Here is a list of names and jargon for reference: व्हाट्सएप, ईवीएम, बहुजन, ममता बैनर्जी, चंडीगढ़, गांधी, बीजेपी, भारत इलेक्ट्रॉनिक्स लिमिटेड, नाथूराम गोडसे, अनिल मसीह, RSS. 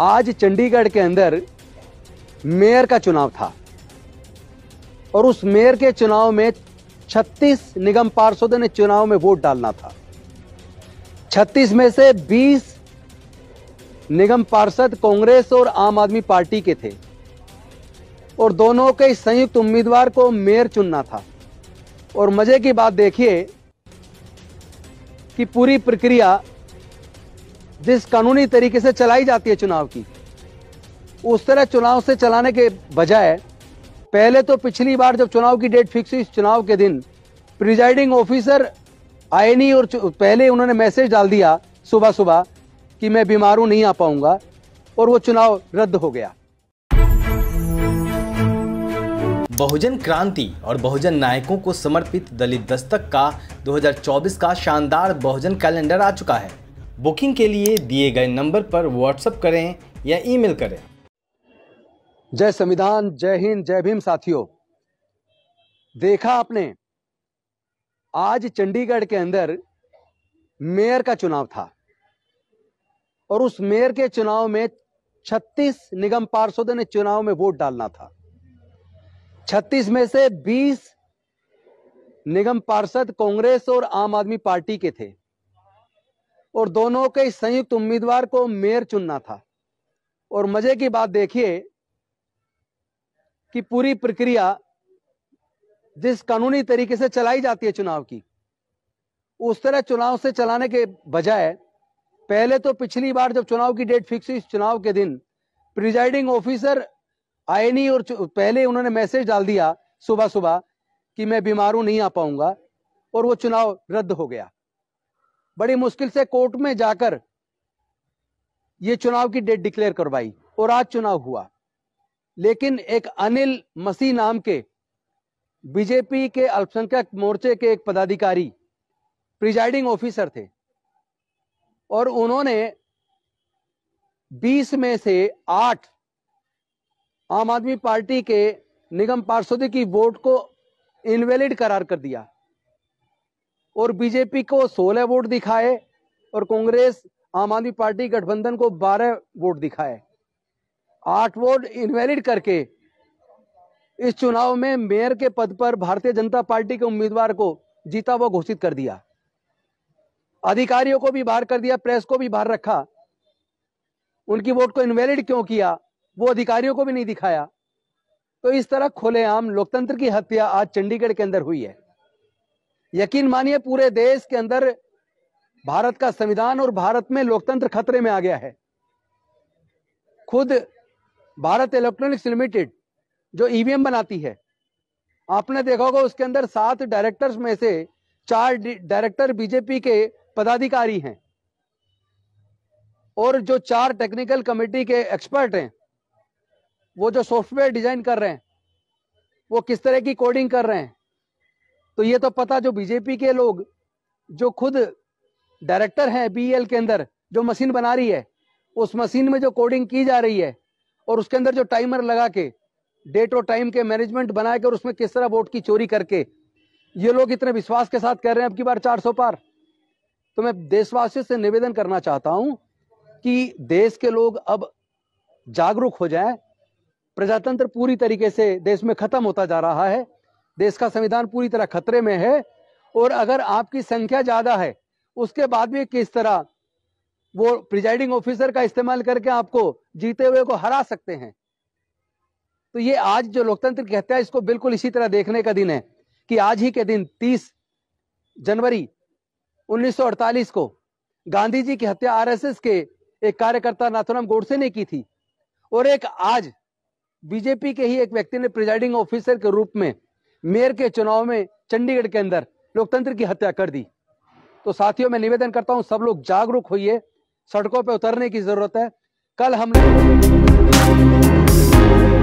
आज चंडीगढ़ के अंदर मेयर का चुनाव था और उस मेयर के चुनाव में 36 निगम पार्षदों ने चुनाव में वोट डालना था। 36 में से 20 निगम पार्षद कांग्रेस और आम आदमी पार्टी के थे और दोनों के संयुक्त उम्मीदवार को मेयर चुनना था। और मजे की बात देखिए कि पूरी प्रक्रिया जिस कानूनी तरीके से चलाई जाती है चुनाव की, उस तरह चुनाव से चलाने के बजाय पहले तो पिछली बार जब चुनाव की डेट फिक्स हुई, चुनाव के दिन प्रिजाइडिंग ऑफिसर आए नहीं और पहले उन्होंने मैसेज डाल दिया सुबह सुबह कि मैं बीमार हूं, नहीं आ पाऊंगा, और वो चुनाव रद्द हो गया। बहुजन क्रांति और बहुजन नायकों को समर्पित दलित दस्तक का 2024 का शानदार बहुजन कैलेंडर आ चुका है। बुकिंग के लिए दिए गए नंबर पर व्हाट्सएप करें या ईमेल करें। जय संविधान, जय हिंद, जय भीम। साथियों, देखा आपने, आज चंडीगढ़ के अंदर मेयर का चुनाव था और उस मेयर के चुनाव में 36 निगम पार्षदों ने चुनाव में वोट डालना था। 36 में से 20 निगम पार्षद कांग्रेस और आम आदमी पार्टी के थे और दोनों के संयुक्त उम्मीदवार को मेयर चुनना था। और मजे की बात देखिए कि पूरी प्रक्रिया जिस कानूनी तरीके से चलाई जाती है चुनाव की, उस तरह चुनाव से चलाने के बजाय पहले तो पिछली बार जब चुनाव की डेट फिक्स हुई, चुनाव के दिन प्रिजाइडिंग ऑफिसर आए नहीं और पहले उन्होंने मैसेज डाल दिया सुबह सुबह कि मैं बीमार हूं, नहीं आ पाऊंगा, और वो चुनाव रद्द हो गया। बड़ी मुश्किल से कोर्ट में जाकर ये चुनाव की डेट डिक्लेयर करवाई और आज चुनाव हुआ। लेकिन एक अनिल मसीह नाम के बीजेपी के अल्पसंख्यक मोर्चे के एक पदाधिकारी प्रिजाइडिंग ऑफिसर थे और उन्होंने 20 में से 8 आम आदमी पार्टी के निगम पार्षदों की वोट को इनवैलिड करार कर दिया और बीजेपी को 16 वोट दिखाए और कांग्रेस आम आदमी पार्टी गठबंधन को 12 वोट दिखाए। 8 वोट इनवैलिड करके इस चुनाव में मेयर के पद पर भारतीय जनता पार्टी के उम्मीदवार को जीता हुआ घोषित कर दिया। अधिकारियों को भी बाहर कर दिया, प्रेस को भी बाहर रखा। उनकी वोट को इनवैलिड क्यों किया वो अधिकारियों को भी नहीं दिखाया। तो इस तरह खुलेआम लोकतंत्र की हत्या आज चंडीगढ़ के अंदर हुई है। यकीन मानिए, पूरे देश के अंदर भारत का संविधान और भारत में लोकतंत्र खतरे में आ गया है। खुद भारत इलेक्ट्रॉनिक्स लिमिटेड जो ईवीएम बनाती है, आपने देखा होगा उसके अंदर 7 डायरेक्टर्स में से 4 डायरेक्टर बीजेपी के पदाधिकारी हैं और जो 4 टेक्निकल कमेटी के एक्सपर्ट हैं, वो जो सॉफ्टवेयर डिजाइन कर रहे हैं, वो किस तरह की कोडिंग कर रहे हैं, तो ये तो पता जो बीजेपी के लोग जो खुद डायरेक्टर हैं बीएल के अंदर, जो मशीन बना रही है, उस मशीन में जो कोडिंग की जा रही है और उसके अंदर जो टाइमर लगा के डेट और टाइम के मैनेजमेंट बना के और उसमें किस तरह वोट की चोरी करके ये लोग इतने विश्वास के साथ कह रहे हैं अब की बार 400 पार। तो मैं देशवासियों से निवेदन करना चाहता हूं कि देश के लोग अब जागरूक हो जाएं। प्रजातंत्र पूरी तरीके से देश में खत्म होता जा रहा है, देश का संविधान पूरी तरह खतरे में है। और अगर आपकी संख्या ज्यादा है, उसके बाद भी किस तरह वो प्रिजाइडिंग ऑफिसर का इस्तेमाल करके आपको जीते हुए को हरा सकते हैं। तो ये आज जो लोकतंत्र की हत्या, इसको बिल्कुल इसी तरह देखने का दिन है कि आज ही के दिन 30 जनवरी 1948 को गांधी जी की हत्या RSS के एक कार्यकर्ता नाथूराम गोडसे ने की थी और एक आज बीजेपी के ही एक व्यक्ति ने प्रिजाइडिंग ऑफिसर के रूप में मेयर के चुनाव में चंडीगढ़ के अंदर लोकतंत्र की हत्या कर दी। तो साथियों, मैं निवेदन करता हूं, सब लोग जागरूक होइए, सड़कों पर उतरने की जरूरत है। कल हमने